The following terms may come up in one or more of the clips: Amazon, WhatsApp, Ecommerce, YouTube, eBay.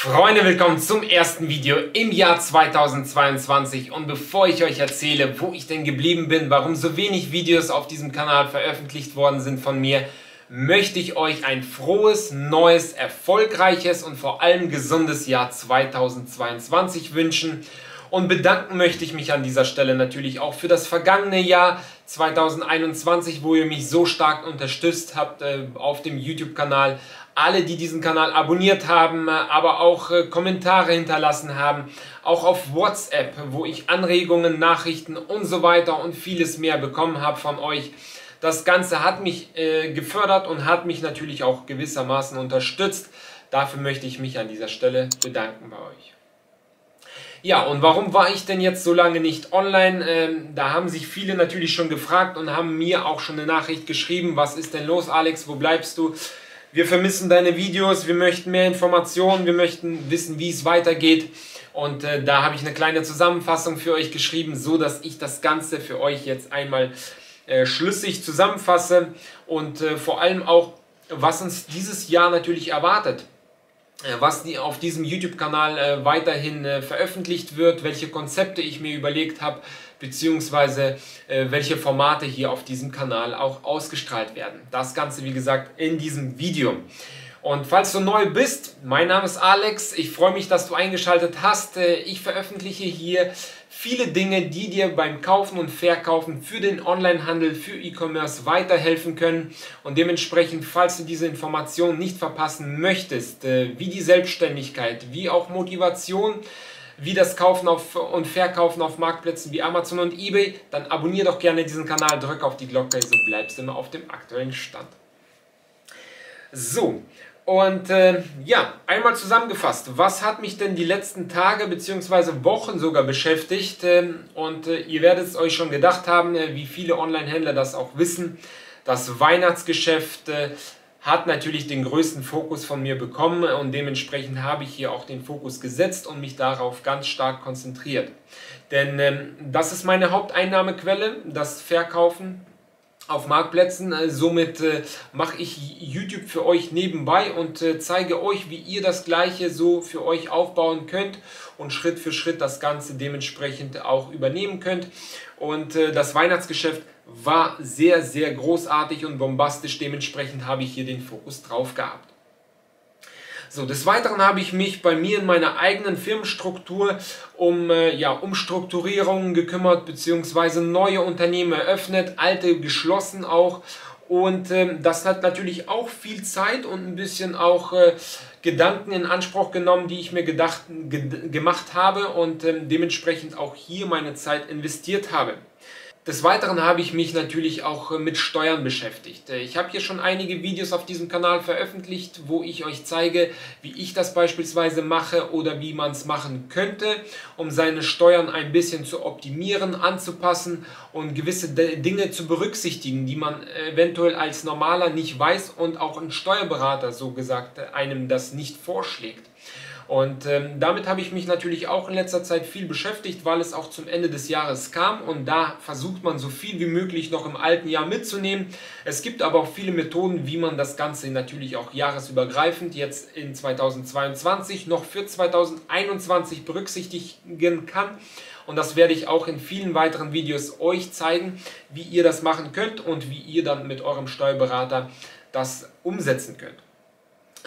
Freunde, willkommen zum ersten Video im Jahr 2022 und bevor ich euch erzähle, wo ich denn geblieben bin, warum so wenig Videos auf diesem Kanal veröffentlicht worden sind von mir, möchte ich euch ein frohes, neues, erfolgreiches und vor allem gesundes Jahr 2022 wünschen. Und bedanken möchte ich mich an dieser Stelle natürlich auch für das vergangene Jahr 2021, wo ihr mich so stark unterstützt habt auf dem YouTube-Kanal. Alle, die diesen Kanal abonniert haben, aber auch Kommentare hinterlassen haben. Auch auf WhatsApp, wo ich Anregungen, Nachrichten und so weiter und vieles mehr bekommen habe von euch. Das Ganze hat mich gefördert und hat mich natürlich auch gewissermaßen unterstützt. Dafür möchte ich mich an dieser Stelle bedanken bei euch. Ja, und warum war ich denn jetzt so lange nicht online? Da haben sich viele natürlich schon gefragt und haben mir auch schon eine Nachricht geschrieben. Was ist denn los, Alex? Wo bleibst du? Wir vermissen deine Videos, wir möchten mehr Informationen, wir möchten wissen, wie es weitergeht. Und da habe ich eine kleine Zusammenfassung für euch geschrieben, so dass ich das Ganze für euch jetzt einmal schlüssig zusammenfasse. Und vor allem auch, was uns dieses Jahr natürlich erwartet. Was auf diesem YouTube-Kanal weiterhin veröffentlicht wird, welche Konzepte ich mir überlegt habe, beziehungsweise welche Formate hier auf diesem Kanal auch ausgestrahlt werden. Das Ganze, wie gesagt, in diesem Video. Und falls du neu bist, mein Name ist Alex, ich freue mich, dass du eingeschaltet hast. Ich veröffentliche hier viele Dinge, die dir beim Kaufen und Verkaufen für den Onlinehandel, für E-Commerce weiterhelfen können. Und dementsprechend, falls du diese Informationen nicht verpassen möchtest, wie die Selbstständigkeit, wie auch Motivation, wie das Kaufen und Verkaufen auf Marktplätzen wie Amazon und eBay, dann abonniere doch gerne diesen Kanal, drück auf die Glocke, so bleibst du immer auf dem aktuellen Stand. So, und ja, einmal zusammengefasst, was hat mich denn die letzten Tage bzw. Wochen sogar beschäftigt? Und ihr werdet es euch schon gedacht haben, wie viele Online-Händler das auch wissen. Das Weihnachtsgeschäft hat natürlich den größten Fokus von mir bekommen und dementsprechend habe ich hier auch den Fokus gesetzt und mich darauf ganz stark konzentriert. Denn das ist meine Haupteinnahmequelle, das Verkaufen auf Marktplätzen. Somit mache ich YouTube für euch nebenbei und zeige euch, wie ihr das Gleiche so für euch aufbauen könnt und Schritt für Schritt das Ganze dementsprechend auch übernehmen könnt. Und das Weihnachtsgeschäft war sehr, sehr großartig und bombastisch. Dementsprechend habe ich hier den Fokus drauf gehabt. So, des Weiteren habe ich mich bei mir in meiner eigenen Firmenstruktur um Umstrukturierungen gekümmert, beziehungsweise neue Unternehmen eröffnet, alte geschlossen auch. Und das hat natürlich auch viel Zeit und ein bisschen auch Gedanken in Anspruch genommen, die ich mir gemacht habe und dementsprechend auch hier meine Zeit investiert habe. Des Weiteren habe ich mich natürlich auch mit Steuern beschäftigt. Ich habe hier schon einige Videos auf diesem Kanal veröffentlicht, wo ich euch zeige, wie ich das beispielsweise mache oder wie man es machen könnte, um seine Steuern ein bisschen zu optimieren, anzupassen und gewisse Dinge zu berücksichtigen, die man eventuell als Normaler nicht weiß und auch ein Steuerberater, so gesagt, einem das nicht vorschlägt. Und damit habe ich mich natürlich auch in letzter Zeit viel beschäftigt, weil es auch zum Ende des Jahres kam und da versucht man so viel wie möglich noch im alten Jahr mitzunehmen. Es gibt aber auch viele Methoden, wie man das Ganze natürlich auch jahresübergreifend jetzt in 2022 noch für 2021 berücksichtigen kann. Und das werde ich auch in vielen weiteren Videos euch zeigen, wie ihr das machen könnt und wie ihr dann mit eurem Steuerberater das umsetzen könnt.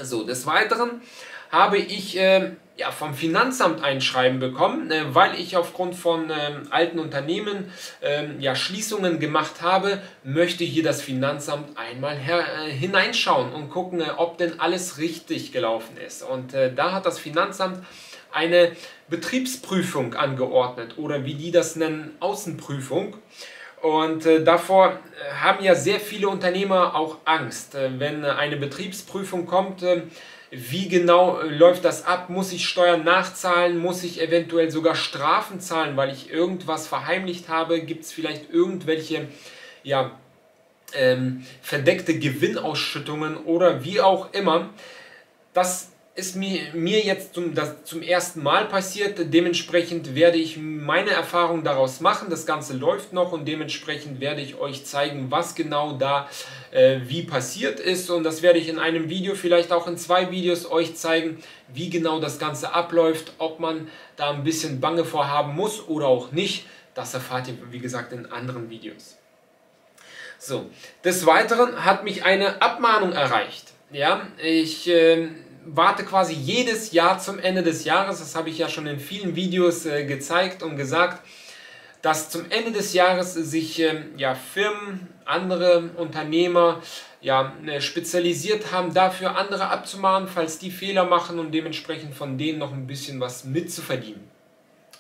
So, des Weiteren habe ich vom Finanzamt ein Schreiben bekommen, weil ich aufgrund von alten Unternehmen Schließungen gemacht habe, möchte hier das Finanzamt einmal hineinschauen und gucken, ob denn alles richtig gelaufen ist. Und da hat das Finanzamt eine Betriebsprüfung angeordnet oder wie die das nennen, Außenprüfung. Und davor haben ja sehr viele Unternehmer auch Angst, wenn eine Betriebsprüfung kommt. Wie genau läuft das ab? Muss ich Steuern nachzahlen? Muss ich eventuell sogar Strafen zahlen, weil ich irgendwas verheimlicht habe? Gibt es vielleicht irgendwelche verdeckte Gewinnausschüttungen oder wie auch immer? Das ist mir jetzt zum ersten Mal passiert. Dementsprechend werde ich meine Erfahrung daraus machen. Das Ganze läuft noch und dementsprechend werde ich euch zeigen, was genau da wie passiert ist. Und das werde ich in einem Video, vielleicht auch in zwei Videos euch zeigen, wie genau das Ganze abläuft, ob man da ein bisschen Bange vorhaben muss oder auch nicht. Das erfahrt ihr, wie gesagt, in anderen Videos. So, des Weiteren hat mich eine Abmahnung erreicht. Ja, ich warte quasi jedes Jahr zum Ende des Jahres, das habe ich ja schon in vielen Videos gezeigt und gesagt, dass zum Ende des Jahres sich ja, Firmen, andere Unternehmer ja, spezialisiert haben, dafür andere abzumahnen, falls die Fehler machen und dementsprechend von denen noch ein bisschen was mitzuverdienen.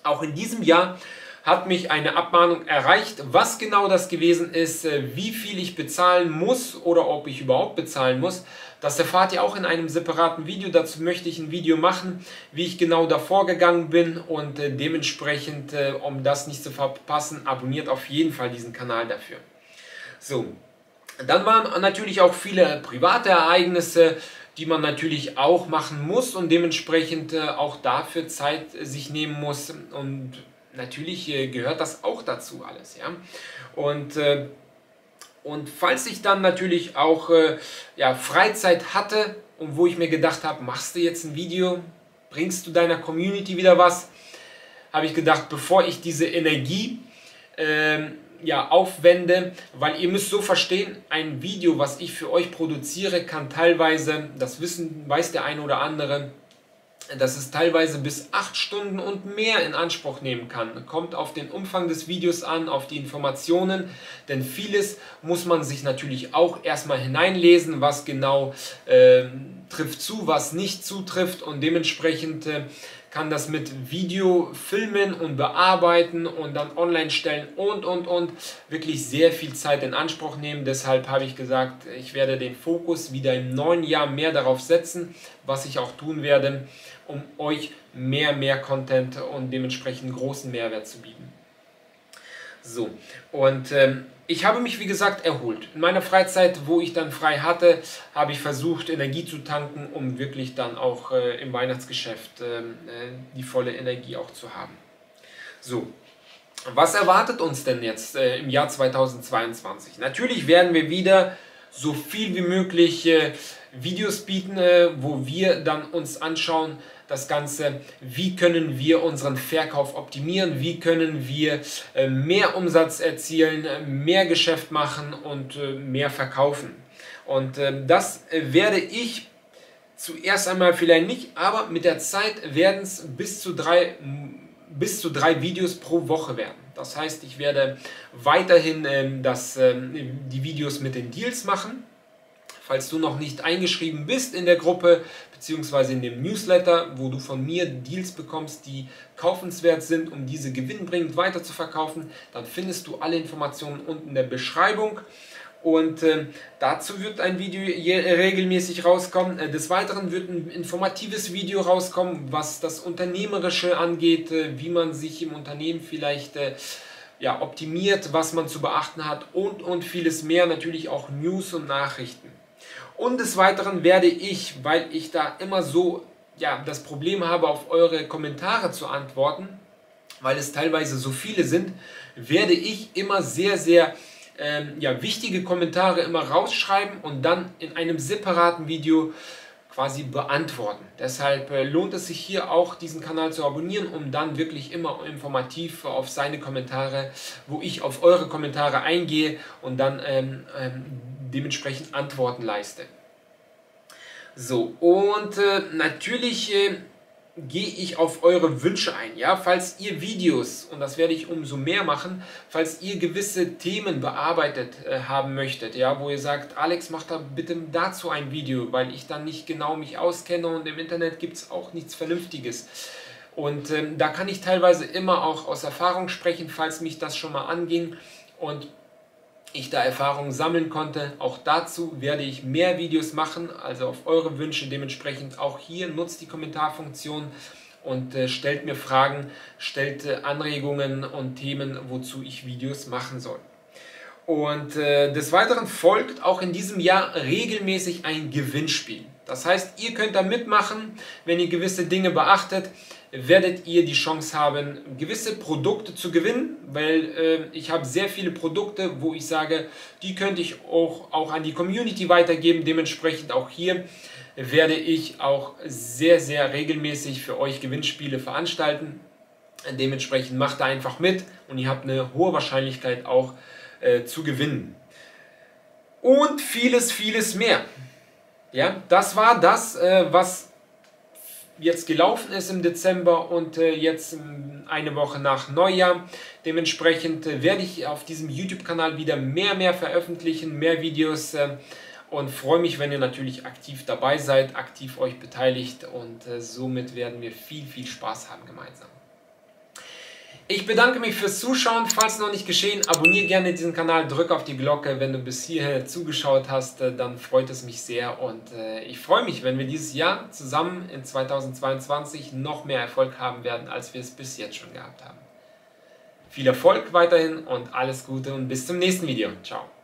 Auch in diesem Jahr hat mich eine Abmahnung erreicht. Was genau das gewesen ist, wie viel ich bezahlen muss oder ob ich überhaupt bezahlen muss, das erfahrt ihr auch in einem separaten Video. Dazu möchte ich ein Video machen, wie ich genau da vorgegangen bin und dementsprechend, um das nicht zu verpassen, abonniert auf jeden Fall diesen Kanal dafür. So, dann waren natürlich auch viele private Ereignisse, die man natürlich auch machen muss und dementsprechend auch dafür Zeit sich nehmen muss und natürlich gehört das auch dazu alles, ja. Und falls ich dann natürlich auch ja, Freizeit hatte und wo ich mir gedacht habe, machst du jetzt ein Video, bringst du deiner Community wieder was, habe ich gedacht, bevor ich diese Energie ja, aufwende, weil ihr müsst so verstehen, ein Video, was ich für euch produziere, kann teilweise, das weiß der eine oder andere, dass es teilweise bis 8 Stunden und mehr in Anspruch nehmen kann. Kommt auf den Umfang des Videos an, auf die Informationen, denn vieles muss man sich natürlich auch erstmal hineinlesen, was genau trifft zu, was nicht zutrifft und dementsprechend kann das mit Video filmen und bearbeiten und dann online stellen und wirklich sehr viel Zeit in Anspruch nehmen. Deshalb habe ich gesagt, ich werde den Fokus wieder im neuen Jahr mehr darauf setzen, was ich auch tun werde, um euch mehr Content und dementsprechend großen Mehrwert zu bieten. So, und ich habe mich, wie gesagt, erholt. In meiner Freizeit, wo ich dann frei hatte, habe ich versucht, Energie zu tanken, um wirklich dann auch im Weihnachtsgeschäft die volle Energie auch zu haben. So, was erwartet uns denn jetzt im Jahr 2022? Natürlich werden wir wieder so viel wie möglich Videos bieten, wo wir dann uns anschauen, das Ganze, wie können wir unseren Verkauf optimieren, wie können wir mehr Umsatz erzielen, mehr Geschäft machen und mehr verkaufen. Und das werde ich zuerst einmal vielleicht nicht, aber mit der Zeit werden es bis zu drei Videos pro Woche werden. Das heißt, ich werde weiterhin die Videos mit den Deals machen. Falls du noch nicht eingeschrieben bist in der Gruppe bzw. in dem Newsletter, wo du von mir Deals bekommst, die kaufenswert sind, um diese gewinnbringend weiter zu verkaufen, dann findest du alle Informationen unten in der Beschreibung. Und dazu wird ein Video regelmäßig rauskommen. Des Weiteren wird ein informatives Video rauskommen, was das Unternehmerische angeht, wie man sich im Unternehmen vielleicht ja, optimiert, was man zu beachten hat und vieles mehr. Natürlich auch News und Nachrichten. Und des Weiteren werde ich, weil ich da immer so ja, das Problem habe, auf eure Kommentare zu antworten, weil es teilweise so viele sind, werde ich immer sehr ja, wichtige Kommentare immer rausschreiben und dann in einem separaten Video quasi beantworten. Deshalb lohnt es sich hier auch, diesen Kanal zu abonnieren, um dann wirklich immer informativ auf seine Kommentare, wo ich auf eure Kommentare eingehe und dann dementsprechend Antworten leiste. So, und natürlich gehe ich auf eure Wünsche ein, ja, falls ihr Videos, und das werde ich umso mehr machen, falls ihr gewisse Themen bearbeitet haben möchtet, ja, wo ihr sagt, Alex, mach da bitte dazu ein Video, weil ich dann nicht genau mich auskenne und im Internet gibt es auch nichts Vernünftiges. Und da kann ich teilweise immer auch aus Erfahrung sprechen, falls mich das schon mal anging und ich da Erfahrungen sammeln konnte. Auch dazu werde ich mehr Videos machen, also auf eure Wünsche dementsprechend auch hier. Nutzt die Kommentarfunktion und stellt mir Fragen, stellt Anregungen und Themen, wozu ich Videos machen soll. Und des Weiteren folgt auch in diesem Jahr regelmäßig ein Gewinnspiel. Das heißt, ihr könnt da mitmachen, wenn ihr gewisse Dinge beachtet, werdet ihr die Chance haben, gewisse Produkte zu gewinnen, weil ich habe sehr viele Produkte, wo ich sage, die könnte ich auch an die Community weitergeben. Dementsprechend auch hier werde ich auch sehr, sehr regelmäßig für euch Gewinnspiele veranstalten. Dementsprechend macht da einfach mit und ihr habt eine hohe Wahrscheinlichkeit auch zu gewinnen. Und vieles, vieles mehr. Ja, das war das, was jetzt gelaufen ist im Dezember und jetzt eine Woche nach Neujahr. Dementsprechend werde ich auf diesem YouTube-Kanal wieder mehr veröffentlichen, mehr Videos und freue mich, wenn ihr natürlich aktiv dabei seid, aktiv euch beteiligt und somit werden wir viel Spaß haben gemeinsam. Ich bedanke mich fürs Zuschauen, falls noch nicht geschehen, abonniere gerne diesen Kanal, drück auf die Glocke, wenn du bis hierher zugeschaut hast, dann freut es mich sehr und ich freue mich, wenn wir dieses Jahr zusammen in 2022 noch mehr Erfolg haben werden, als wir es bis jetzt schon gehabt haben. Viel Erfolg weiterhin und alles Gute und bis zum nächsten Video. Ciao.